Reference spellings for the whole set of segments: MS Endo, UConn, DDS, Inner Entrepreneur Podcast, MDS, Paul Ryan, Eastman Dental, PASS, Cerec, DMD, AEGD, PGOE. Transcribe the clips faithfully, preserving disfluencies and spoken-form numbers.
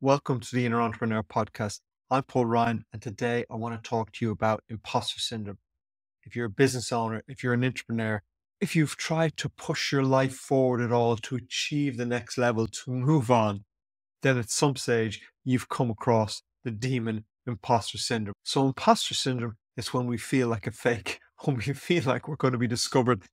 Welcome to the Inner Entrepreneur Podcast. I'm Paul Ryan, and today I want to talk to you about imposter syndrome. If you're a business owner, if you're an entrepreneur, if you've tried to push your life forward at all to achieve the next level, to move on, then at some stage you've come across the demon imposter syndrome. So imposter syndrome is when we feel like a fake, when we feel like we're going to be discovered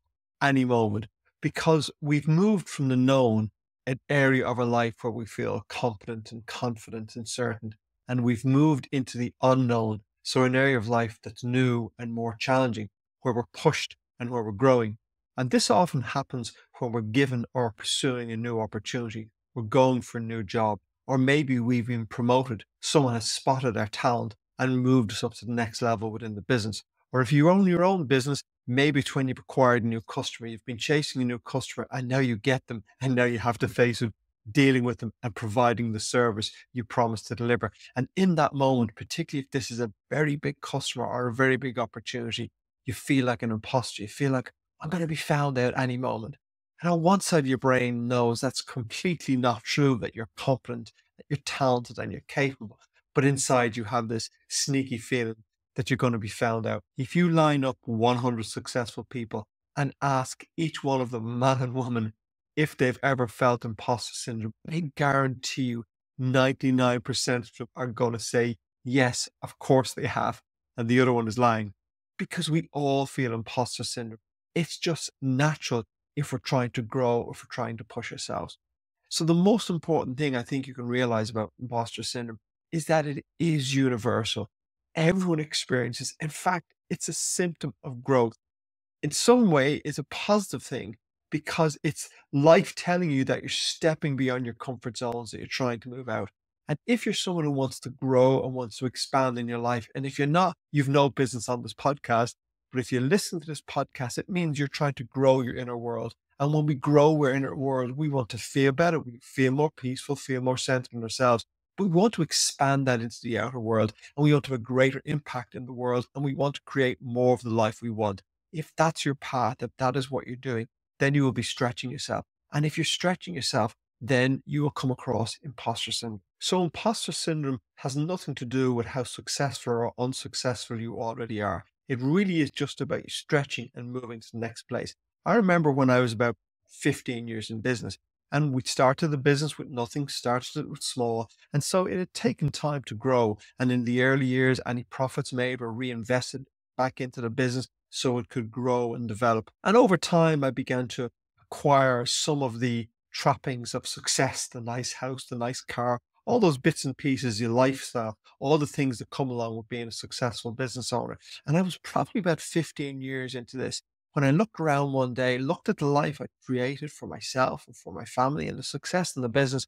any moment because we've moved from the known an area of our life where we feel competent and confident and certain, and we've moved into the unknown. So an area of life that's new and more challenging, where we're pushed and where we're growing. And this often happens when we're given or pursuing a new opportunity. We're going for a new job, or maybe we've been promoted. Someone has spotted our talent and moved us up to the next level within the business. Or if you own your own business, maybe it's when you've acquired a new customer, you've been chasing a new customer and now you get them and now you have to face it, dealing with them and providing the service you promised to deliver. And in that moment, particularly if this is a very big customer or a very big opportunity, you feel like an imposter. You feel like, I'm going to be found out any moment. And on one side of your brain knows that's completely not true, that you're competent, that you're talented and you're capable. But inside you have this sneaky feeling that you're going to be found out. If you line up one hundred successful people and ask each one of them, man and woman, if they've ever felt imposter syndrome, I guarantee you ninety-nine percent of them are going to say, yes, of course they have. And the other one is lying, because we all feel imposter syndrome. It's just natural if we're trying to grow or if we're trying to push ourselves. So the most important thing I think you can realize about imposter syndrome is that it is universal. Everyone experiences. In fact, it's a symptom of growth. In some way, it's a positive thing because it's life telling you that you're stepping beyond your comfort zones, that you're trying to move out. And if you're someone who wants to grow and wants to expand in your life, and if you're not, you've no business on this podcast, but if you listen to this podcast, it means you're trying to grow your inner world. And when we grow our inner world, we want to feel better. We feel more peaceful, feel more centered in ourselves. But we want to expand that into the outer world, and we want to have a greater impact in the world, and we want to create more of the life we want. If that's your path, if that is what you're doing, then you will be stretching yourself. And if you're stretching yourself, then you will come across imposter syndrome. So imposter syndrome has nothing to do with how successful or unsuccessful you already are. It really is just about you stretching and moving to the next place. I remember when I was about fifteen years in business, and we started the business with nothing, started it with small. And so it had taken time to grow. And in the early years, any profits made were reinvested back into the business so it could grow and develop. And over time, I began to acquire some of the trappings of success, the nice house, the nice car, all those bits and pieces, your lifestyle, all the things that come along with being a successful business owner. And I was probably about fifteen years into this, when I looked around one day, looked at the life I created for myself and for my family and the success in the business,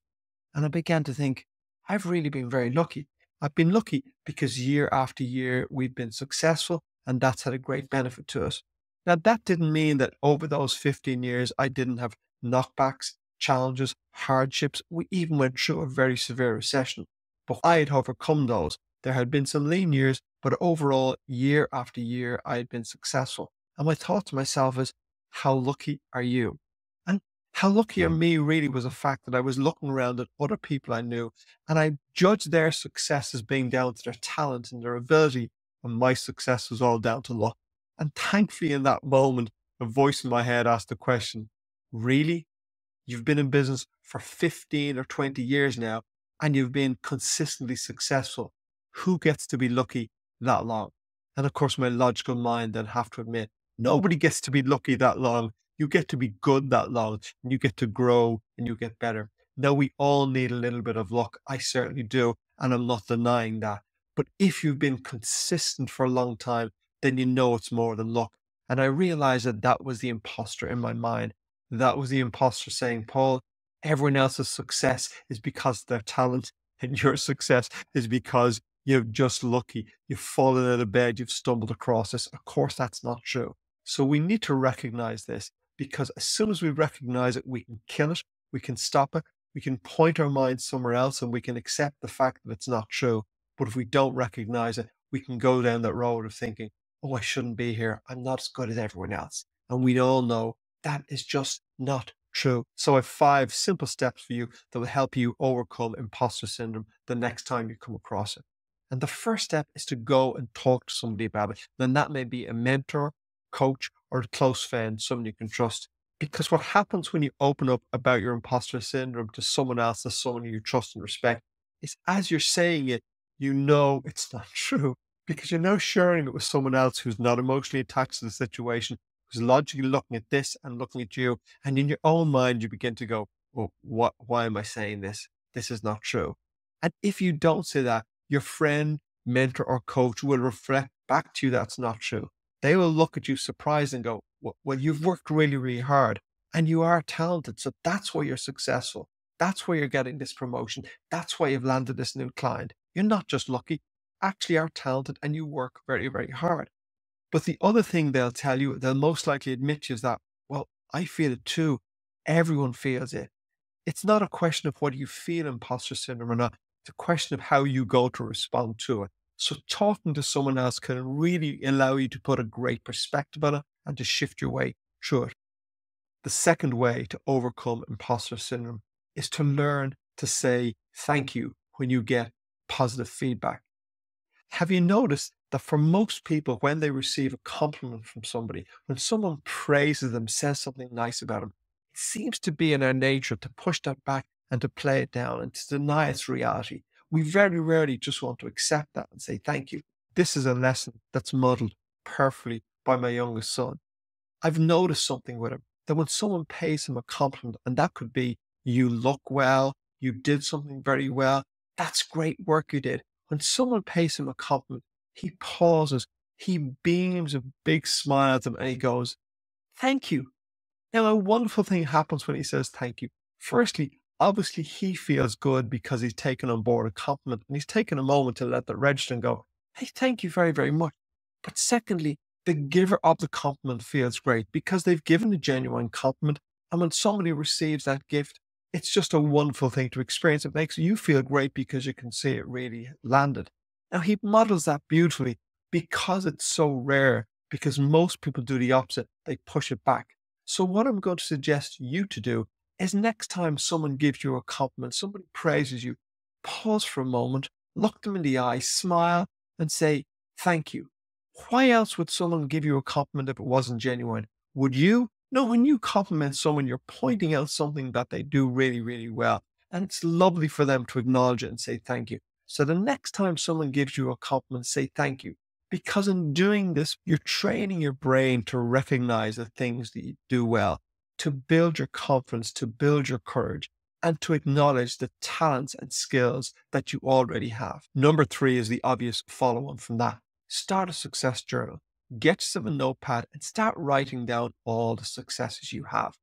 and I began to think, I've really been very lucky. I've been lucky because year after year, we've been successful, and that's had a great benefit to us. Now, that didn't mean that over those fifteen years, I didn't have knockbacks, challenges, hardships. We even went through a very severe recession, but I had overcome those. There had been some lean years, but overall, year after year, I had been successful. And my thought to myself is, how lucky are you? And how lucky are me really was a fact that I was looking around at other people I knew, and I judged their success as being down to their talent and their ability, and my success was all down to luck. And thankfully in that moment, a voice in my head asked the question, really? You've been in business for fifteen or twenty years now, and you've been consistently successful. Who gets to be lucky that long? And of course, my logical mind then have to admit, nobody gets to be lucky that long. You get to be good that long, and you get to grow and you get better. Now, we all need a little bit of luck. I certainly do. And I'm not denying that. But if you've been consistent for a long time, then you know it's more than luck. And I realized that that was the imposter in my mind. That was the imposter saying, Paul, everyone else's success is because of their talent, and your success is because you're just lucky. You've fallen out of bed. You've stumbled across this. Of course, that's not true. So we need to recognize this, because as soon as we recognize it, we can kill it, we can stop it, we can point our mind somewhere else, and we can accept the fact that it's not true. But if we don't recognize it, we can go down that road of thinking, oh, I shouldn't be here. I'm not as good as everyone else. And we all know that is just not true. So I have five simple steps for you that will help you overcome imposter syndrome the next time you come across it. And the first step is to go and talk to somebody about it. Then that may be a mentor, coach, or a close friend, someone you can trust. Because what happens when you open up about your imposter syndrome to someone else, to someone you trust and respect, is as you're saying it, you know it's not true, because you're now sharing it with someone else who's not emotionally attached to the situation, who's logically looking at this and looking at you. And in your own mind, you begin to go, oh, what, why am I saying this? This is not true. And if you don't say that, your friend, mentor, or coach will reflect back to you that's not true. They will look at you surprised and go, well, you've worked really, really hard and you are talented. So that's why you're successful. That's why you're getting this promotion. That's why you've landed this new client. You're not just lucky, actually are talented and you work very, very hard. But the other thing they'll tell you, they'll most likely admit to you is that, well, I feel it too. Everyone feels it. It's not a question of whether you feel imposter syndrome or not. It's a question of how you go to respond to it. So talking to someone else can really allow you to put a great perspective on it and to shift your way through it. The second way to overcome imposter syndrome is to learn to say thank you when you get positive feedback. Have you noticed that for most people, when they receive a compliment from somebody, when someone praises them, says something nice about them, it seems to be in our nature to push that back and to play it down and to deny its reality. We very rarely just want to accept that and say, thank you. This is a lesson that's modeled perfectly by my youngest son. I've noticed something with him, that when someone pays him a compliment, and that could be, you look well, you did something very well, that's great work you did. When someone pays him a compliment, he pauses, he beams a big smile at them and he goes, thank you. Now, a wonderful thing happens when he says thank you. Firstly, obviously he feels good because he's taken on board a compliment and he's taken a moment to let that register and go, hey, thank you very, very much. But secondly, the giver of the compliment feels great because they've given a genuine compliment. And when somebody receives that gift, it's just a wonderful thing to experience. It makes you feel great because you can see it really landed. Now he models that beautifully because it's so rare, because most people do the opposite. They push it back. So what I'm going to suggest you to do is next time someone gives you a compliment, somebody praises you, pause for a moment, look them in the eye, smile and say, thank you. Why else would someone give you a compliment if it wasn't genuine? Would you? No, when you compliment someone, you're pointing out something that they do really, really well. And it's lovely for them to acknowledge it and say, thank you. So the next time someone gives you a compliment, say thank you. Because in doing this, you're training your brain to recognize the things that you do well, to build your confidence, to build your courage, and to acknowledge the talents and skills that you already have. Number three is the obvious follow-on from that. Start a success journal. Get yourself a notepad and start writing down all the successes you have.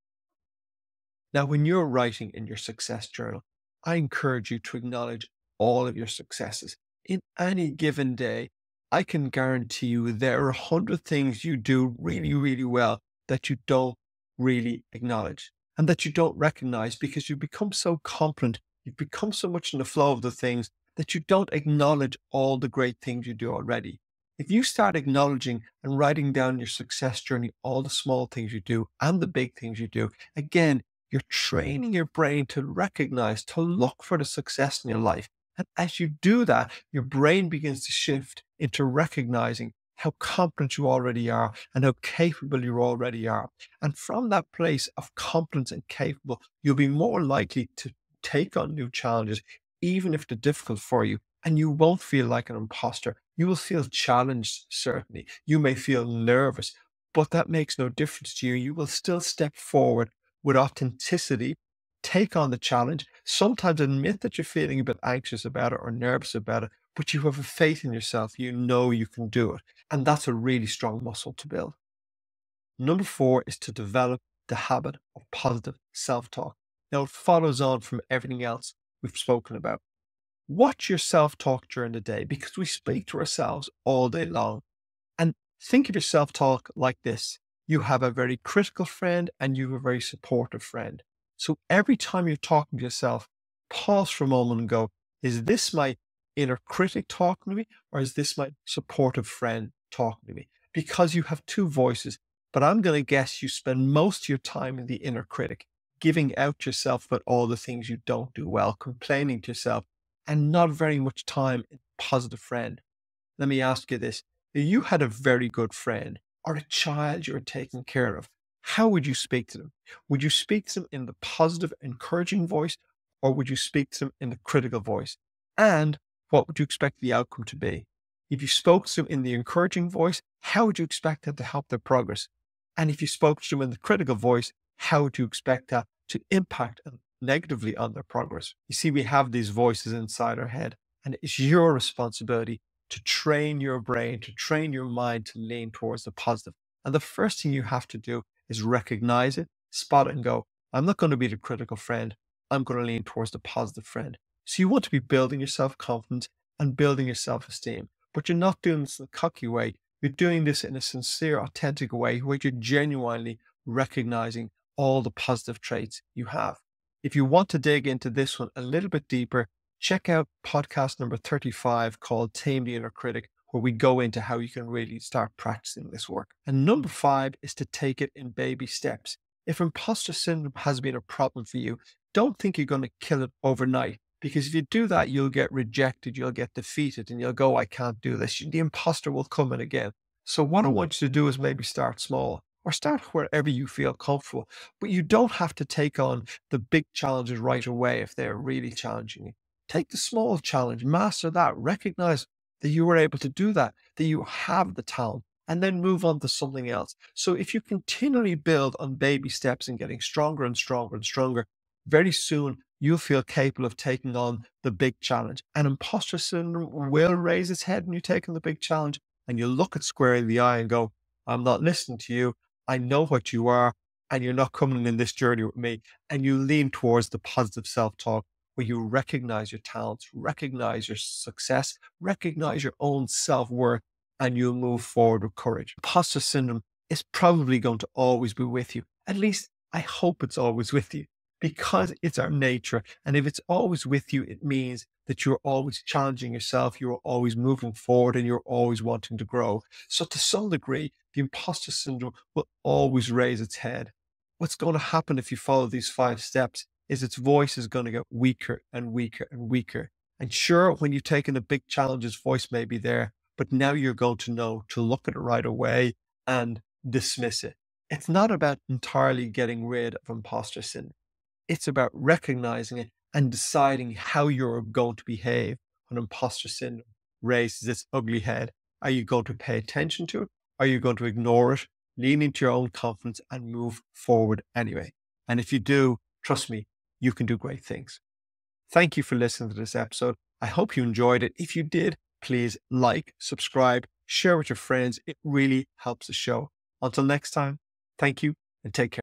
Now, when you're writing in your success journal, I encourage you to acknowledge all of your successes. In any given day, I can guarantee you there are a hundred things you do really, really well that you don't really acknowledge and that you don't recognize because you've become so confident, you've become so much in the flow of the things that you don't acknowledge all the great things you do already. If you start acknowledging and writing down your success journey, all the small things you do and the big things you do, again, you're training your brain to recognize, to look for the success in your life. And as you do that, your brain begins to shift into recognizing how confident you already are and how capable you already are. And from that place of confidence and capable, you'll be more likely to take on new challenges, even if they're difficult for you. And you won't feel like an imposter. You will feel challenged, certainly. You may feel nervous, but that makes no difference to you. You will still step forward with authenticity, take on the challenge, sometimes admit that you're feeling a bit anxious about it or nervous about it, but you have a faith in yourself. You know you can do it. And that's a really strong muscle to build. Number four is to develop the habit of positive self-talk. Now it follows on from everything else we've spoken about. Watch your self-talk during the day because we speak to ourselves all day long. And think of your self-talk like this. You have a very critical friend and you have a very supportive friend. So every time you're talking to yourself, pause for a moment and go, is this my inner critic talking to me or is this my supportive friend talking to me? Because you have two voices, but I'm going to guess you spend most of your time in the inner critic. giving out yourself about all the things you don't do well, complaining to yourself, and not very much time in a positive friend. Let me ask you this. If you had a very good friend or a child you were taking care of, how would you speak to them? Would you speak to them in the positive, encouraging voice, or would you speak to them in the critical voice? And what would you expect the outcome to be? If you spoke to them in the encouraging voice, how would you expect that to help their progress? And if you spoke to them in the critical voice, how would you expect that to impact negatively on their progress? You see, we have these voices inside our head, and it's your responsibility to train your brain, to train your mind to lean towards the positive. And the first thing you have to do is recognize it, spot it, and go, I'm not going to be the critical friend. I'm going to lean towards the positive friend. So you want to be building your self-confidence and building your self-esteem, but you're not doing this in a cocky way. You're doing this in a sincere, authentic way where you're genuinely recognizing all the positive traits you have. If you want to dig into this one a little bit deeper, check out podcast number thirty-five called Tame the Inner Critic, where we go into how you can really start practicing this work. And number five is to take it in baby steps. If imposter syndrome has been a problem for you, don't think you're going to kill it overnight. Because if you do that, you'll get rejected, you'll get defeated, and you'll go, I can't do this. The imposter will come in again. So what I want you to do is maybe start small or start wherever you feel comfortable, but you don't have to take on the big challenges right away if they're really challenging you. Take the small challenge, master that, recognize that you were able to do that, that you have the talent, and then move on to something else. So if you continually build on baby steps and getting stronger and stronger and stronger, very soon, you'll feel capable of taking on the big challenge. And imposter syndrome will raise its head when you take on the big challenge, and you look it square in the eye and go, I'm not listening to you. I know what you are, and you're not coming in this journey with me. And you lean towards the positive self-talk where you recognize your talents, recognize your success, recognize your own self-worth, and you'll move forward with courage. Imposter syndrome is probably going to always be with you. At least I hope it's always with you, because it's our nature. And if it's always with you, it means that you're always challenging yourself, you're always moving forward, and you're always wanting to grow. So to some degree, the imposter syndrome will always raise its head. What's going to happen if you follow these five steps is its voice is going to get weaker and weaker and weaker. And sure, when you've taken a big challenge, its voice may be there, but now you're going to know to look at it right away and dismiss it. It's not about entirely getting rid of imposter syndrome. It's about recognizing it and deciding how you're going to behave when imposter syndrome raises its ugly head. Are you going to pay attention to it? Are you going to ignore it? Lean into your own confidence and move forward anyway. And if you do, trust me, you can do great things. Thank you for listening to this episode. I hope you enjoyed it. If you did, please like, subscribe, share with your friends. It really helps the show. Until next time, thank you and take care.